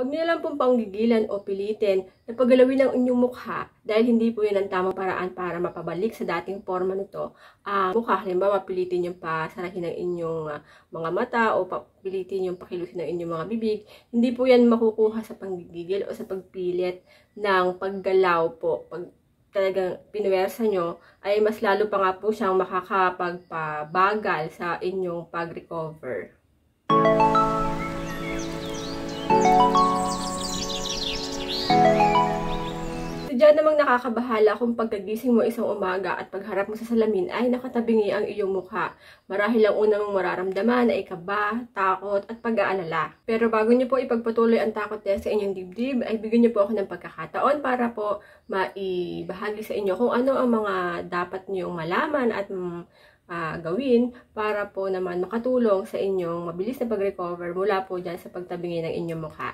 Huwag niyo lang pong panggigilan o pilitin na paggalawin ang inyong mukha dahil hindi po yun ang tamang paraan para mapabalik sa dating forma nito ang mukha. Halimbawa, pilitin yung pasarahin ng inyong mga mata o pilitin yung pakilusin ng inyong mga bibig. Hindi po yan makukuha sa panggigil o sa pagpilit ng paggalaw po. Pag talagang pinuwersa nyo, ay mas lalo pa nga po siyang makakapagpabagal sa inyong pag-recover. So, diyan namang nakakabahala kung pagkagising mo isang umaga at pagharap mo sa salamin ay nakatabingi ang iyong mukha. Marahil ang unang mong mararamdaman ay kaba, takot at pag-aalala. Pero bago niyo po ipagpatuloy ang takot niya sa inyong dibdib, ay bigyan niyo po ako ng pagkakataon para po maibahagi sa inyo kung ano ang mga dapat niyong malaman at gawin para po naman makatulong sa inyong mabilis na pag-recover mula po dyan sa pagtabingi ng inyong mukha.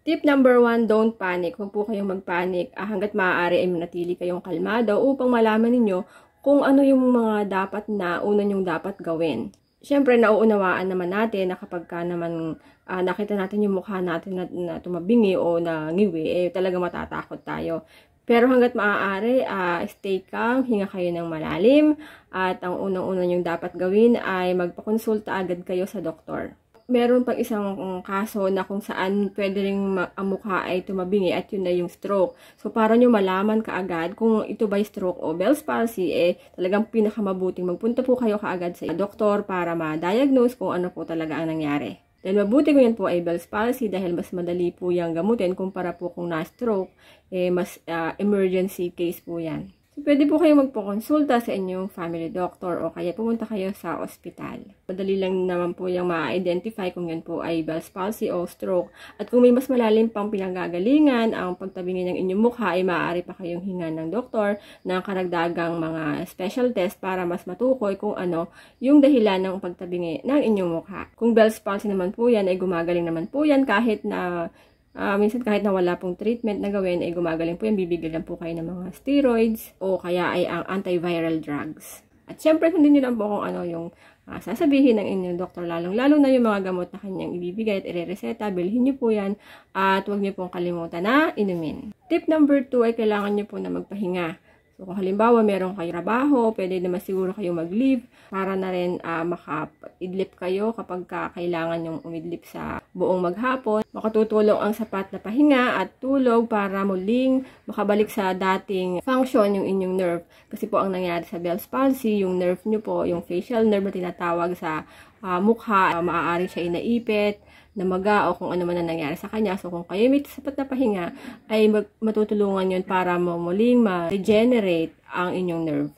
Tip number 1, don't panic. Huwag po kayong mag-panic. Hanggat maaari ay manatili kayong kalmado upang malaman ninyo kung ano yung mga dapat na una nyong dapat gawin. Siyempre, nauunawaan naman natin na kapag ka naman nakita natin yung mukha natin na tumabingi o nangiwi, eh talaga matatakot tayo. Pero hanggat maaari, stay calm, hinga kayo ng malalim, at ang unang-una yung dapat gawin ay magpakonsulta agad kayo sa doktor. Meron pang isang kaso na kung saan pwede rin ang mukha ay tumabingi at yun na yung stroke. So, para nyo malaman kaagad kung ito ba stroke o Bell's Palsy, eh talagang pinakamabuting magpunta po kayo kaagad sa doktor para ma-diagnose kung ano po talaga ang nangyari. Dahil mabuti ko yan po ay Bell's Palsy dahil mas madali po yung gamutin kumpara po kung na-stroke, eh, mas emergency case po yan. So, pwede po kayo magpakonsulta sa inyong family doctor o kaya pumunta kayo sa ospital. Madali lang naman po yung ma-identify kung yan po ay Bell's Palsy o stroke. At kung may mas malalim pang pinanggagalingan ang pagtabingin ng inyong mukha, ay maaari pa kayong hinga ng doktor ng karagdagang mga special test para mas matukoy kung ano yung dahilan ng pagtabingi ng inyong mukha. Kung Bell's Palsy naman po yan, ay gumagaling naman po yan kahit na minsan kahit na wala pong treatment na gawin, ay gumagaling po yan. Bibigyan lang po kayo ng mga steroids o kaya ay ang antiviral drugs. At syempre, sundin nyo lang po kung ano yung sasabihin ng inyong doktor, lalong-lalo na yung mga gamot na kanyang ibibigay at irereseta. Bilhin nyo po yan at huwag nyo pong kalimutan na inumin. Tip number 2 ay kailangan nyo po na magpahinga. So, kung halimbawa meron kayong trabaho, pwede naman siguro kayong mag-leave para na rin makaidlip kayo kapag kailangan yung umidlip sa buong maghapon. Makatutulong ang sapat na pahinga at tulog para muling makabalik sa dating function yung inyong nerve. Kasi po ang nangyari sa Bell's Palsy, yung nerve nyo po, yung facial nerve na tinatawag sa mukha, maaari siya inaipit, namaga o kung ano man na nangyari sa kanya. So kung kayo may sapat na pahinga, ay matutulungan yun para muling ma-regenerate ang inyong nerve.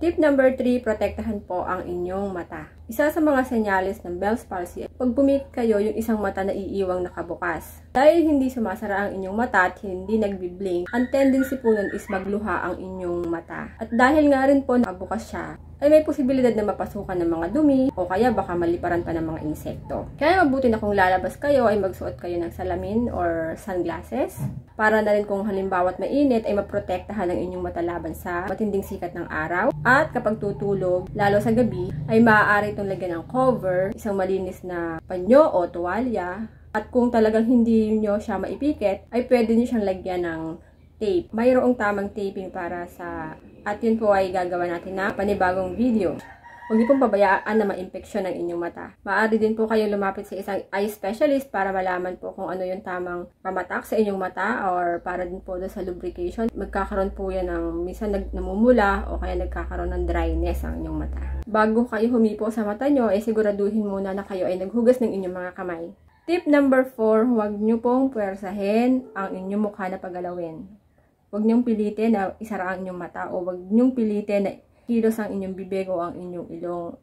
Tip number 3, protektahan po ang inyong mata. Isa sa mga senyales ng Bell's Palsy, pag pumikit kayo, yung isang mata na iiwang nakabukas. Dahil hindi sumasara ang inyong mata at hindi nagbiblink, ang tendency po nun is magluha ang inyong mata. At dahil nga rin po nakabukas siya, ay may posibilidad na mapasukan ng mga dumi o kaya baka maliparan pa ng mga insekto. Kaya mabuti na kung lalabas kayo ay magsuot kayo ng salamin or sunglasses para na rin kung halimbawa't mainit ay maprotektahan ang inyong mata laban sa matinding sikat ng araw. At kapag tutulog, lalo sa gabi, ay maaari itong lagyan ng cover, isang malinis na panyo o tuwalya. At kung talagang hindi nyo siya maipikit, ay pwede nyo siyang lagyan ng tape. Mayroong tamang taping para sa... At yun po ay gagawa natin na panibagong video. Huwag niyo pong pabayaan na ma-impeksyon ang inyong mata. Maaari din po kayo lumapit sa isang eye specialist para malaman po kung ano yung tamang pamatak sa inyong mata or para din po sa lubrication. Magkakaroon po yan ng minsan namumula o kaya nagkakaroon ng dryness ang inyong mata. Bago kayo humipo sa mata nyo, eh siguraduhin muna na kayo ay naghugas ng inyong mga kamay. Tip number 4, huwag niyo pong puwersahin ang inyong mukha na pagalawin. Huwag niyong pilitin na isara ang inyong mata o huwag niyong pilitin na kilos ang inyong bibig o ang inyong ilong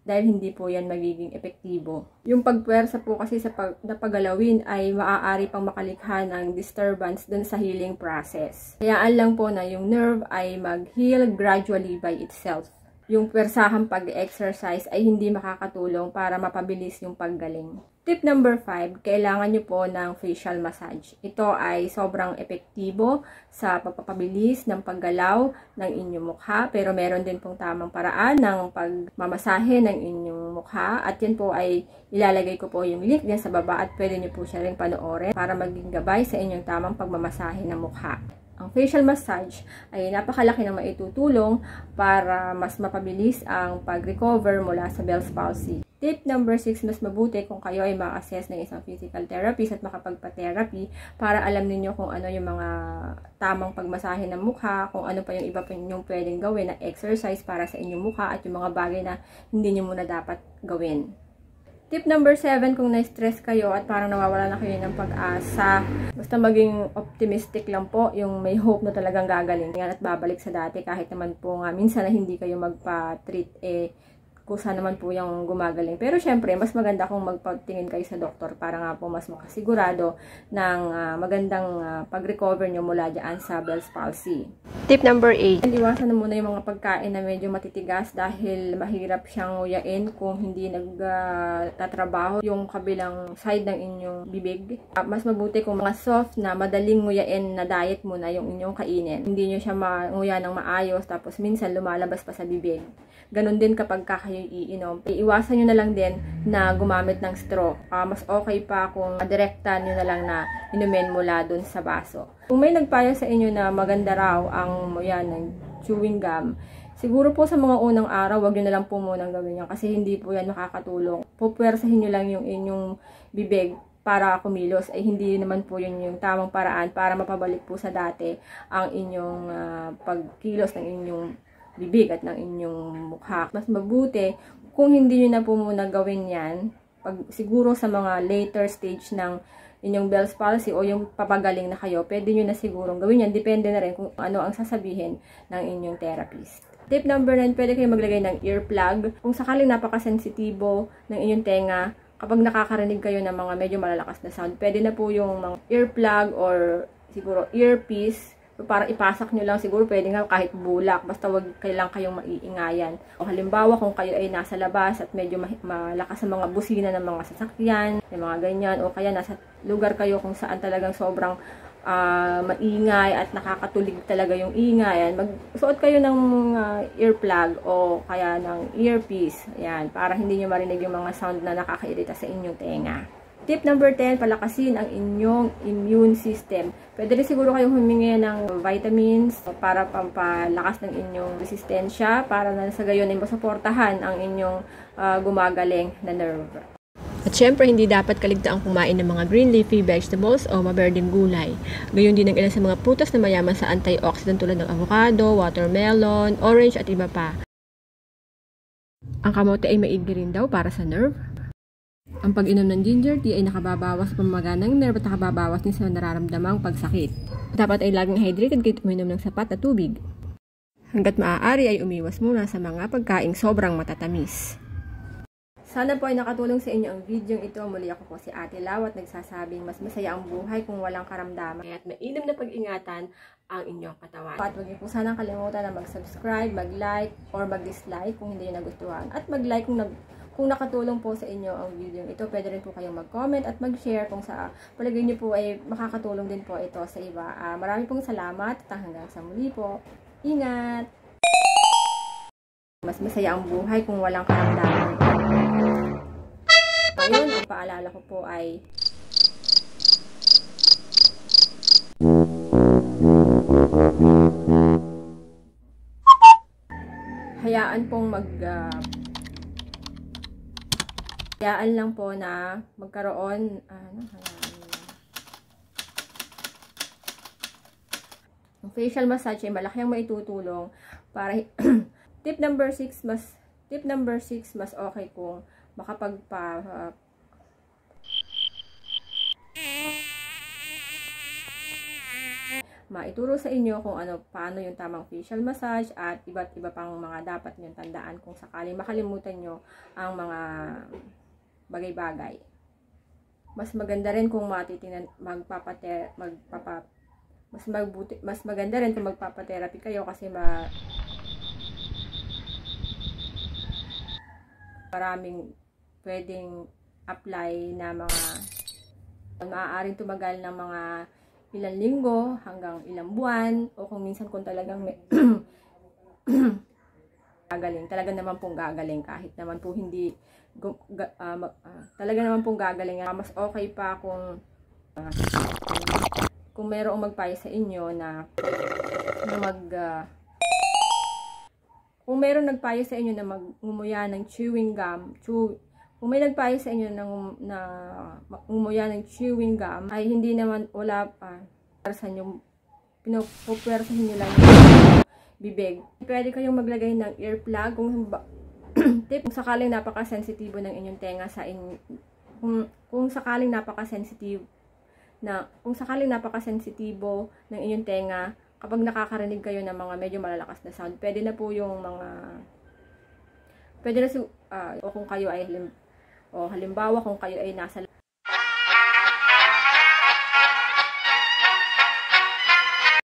dahil hindi po yan magiging epektibo. Yung pagpuwersa po kasi sa napagalawin ay maaari pang makalikha ng disturbance dun sa healing process. Kayaan lang po na yung nerve ay mag-heal gradually by itself. yung pwersahang pag-exercise ay hindi makakatulong para mapabilis yung paggaling. Tip number 5, kailangan nyo po ng facial massage. Ito ay sobrang epektibo sa pagpapabilis ng paggalaw ng inyong mukha, pero meron din pong tamang paraan ng pagmamasahe ng inyong mukha, at yan po ay ilalagay ko po yung link niya sa baba at pwede nyo po siya rin panoorin para maging gabay sa inyong tamang pagmamasahe ng mukha. Ang facial massage ay napakalaki ng maitutulong para mas mapabilis ang pag-recover mula sa Bell's Palsy. Tip number 6, mas mabuti kung kayo ay ma-assess ng isang physical therapist at makapagpa-therapy para alam ninyo kung ano yung mga tamang pagmasahe ng mukha, kung ano pa yung iba pa yung pwedeng gawin na exercise para sa inyong mukha at yung mga bagay na hindi nyo muna dapat gawin. Tip number 7, kung na-stress kayo at parang nawawala na kayo ng pag-asa, basta maging optimistic lang po, yung may hope na talagang gagaling yan at babalik sa dati kahit naman po nga minsan na hindi kayo magpa-treat kusa naman po yung gumagaling. Pero syempre, mas maganda kung magpatingin kayo sa doktor para nga po mas makasigurado ng magandang pag-recover nyo mula dyan sa Bell's Palsy. Tip number 8. Iwasan na muna yung mga pagkain na medyo matitigas dahil mahirap siyang nguyain kung hindi nagtatrabaho yung kabilang side ng inyong bibig. Mas mabuti kung mga soft na madaling nguyain na diet muna yung inyong kainin. Hindi nyo siya manguya ng maayos tapos minsan lumalabas pa sa bibig. Ganon din kapag kayo iinom. Iwasan nyo na lang din na gumamit ng straw. Mas okay pa kung direkta nyo na lang na inumin mula dun sa baso. Kung may nagpayo sa inyo na maganda raw ang ng chewing gum, siguro po sa mga unang araw, wag nyo na lang po munang gawin yan kasi hindi po yan makakatulong. Pupwersahin nyo lang yung inyong bibig para kumilos. Ay hindi naman po yun yung tamang paraan para mapabalik po sa dati ang inyong pagkilos ng inyong bibig at ng inyong mukha. Mas mabuti kung hindi nyo na po muna gawin yan siguro sa mga later stage ng inyong Bell's Palsy o yung papagaling na kayo, pwede nyo na sigurong gawin yan. Depende na rin kung ano ang sasabihin ng inyong therapist. Tip number 9, pwede kayo maglagay ng earplug. Kung sakaling napakasensitibo ng inyong tenga, kapag nakakarinig kayo ng mga medyo malalakas na sound, pwede na po yung mga earplug or siguro earpiece. So, para ipasak nyo lang siguro, pwede nga kahit bulak, basta wag kailang kayong maiingayan. O halimbawa kung kayo ay nasa labas at medyo malakas ang mga busina ng mga sasakyan, yung mga ganyan, o kaya nasa lugar kayo kung saan talagang sobrang maingay at nakakatulig talaga yung ingay, magsuot kayo ng earplug o kaya ng earpiece, ayan, para hindi nyo marinig yung mga sound na nakakairita sa inyong tenga. Tip number 10, palakasin ang inyong immune system. Pwede rin siguro kayong humingi ng vitamins para pampalakas ng inyong resistensya, para na sa gayon ay masuportahan ang inyong gumagaling na nerve. At syempre, hindi dapat kaligtaang kumain ng mga green leafy vegetables o maberdeng gulay. Gayon din ang ilan sa mga prutas na mayaman sa antioxidant tulad ng avocado, watermelon, orange at iba pa. Ang kamote ay maigi rin daw para sa nerve. Ang pag-inom ng ginger tea ay nakababawas sa pamamaga ng nerve at nakababawas din sa nararamdamang pagsakit. Dapat ay laging hydrated kahit uminom ng sapat na tubig. Hanggat maaari ay umiwas muna sa mga pagkaing sobrang matatamis. Sana po ay nakatulong sa inyo ang video ito. Muli ako po si Ate Lau at nagsasabing mas masaya ang buhay kung walang karamdaman at mainam na pag-ingatan ang inyong katawan. At huwag niyo po sanang kalimutan na mag-subscribe, mag-like, or mag-dislike kung hindi niyo nagustuhan. At mag-like kung nakatulong po sa inyo ang video ito. Pwede rin po kayong mag-comment at mag-share kung sa palagay niyo po ay makakatulong din po ito sa iba. Marami pong salamat at hanggang sa muli po. Ingat! Mas masaya ang buhay kung walang karamdaman. Ngayon, ang paalala ko po ay hayaan pong hayaan lang po na magkaroon ang facial massage ay malaki ang maitutulong para tip number 6 mas okay kung maituro sa inyo kung paano yung tamang facial massage at iba't iba pang mga dapat niyong tandaan kung sakali makalimutan nyo ang mga bagay-bagay. Mas maganda rin kung matitingnan mas maganda rin kung magpapa-therapy kayo kasi maraming pwedeng apply na mga maaaring tumagal ng mga ilang linggo hanggang ilang buwan, o kung minsan kung talagang may gagaling, talaga naman pong gagaling kahit naman po hindi talaga naman pong gagaling. Mas okay pa kung mayroong magpayo sa inyo kung mayroong nagpayo sa inyo na ngumuya ng chewing gum, kung may nagpayo sa inyo na ngumuya ng chewing gum, ay hindi naman, wala pa para sa inyo, pinupwersahin nyo lang yung bibig. Pwede kayong maglagay ng earplug kung sakaling napaka-sensitibo ng inyong tenga sa inyo, kung sakaling napaka-sensitibo ng inyong tenga, kapag nakakarinig kayo ng mga medyo malalakas na sound, pwede na po yung mga o kung kayo ay halimbawa kung kayo ay nasa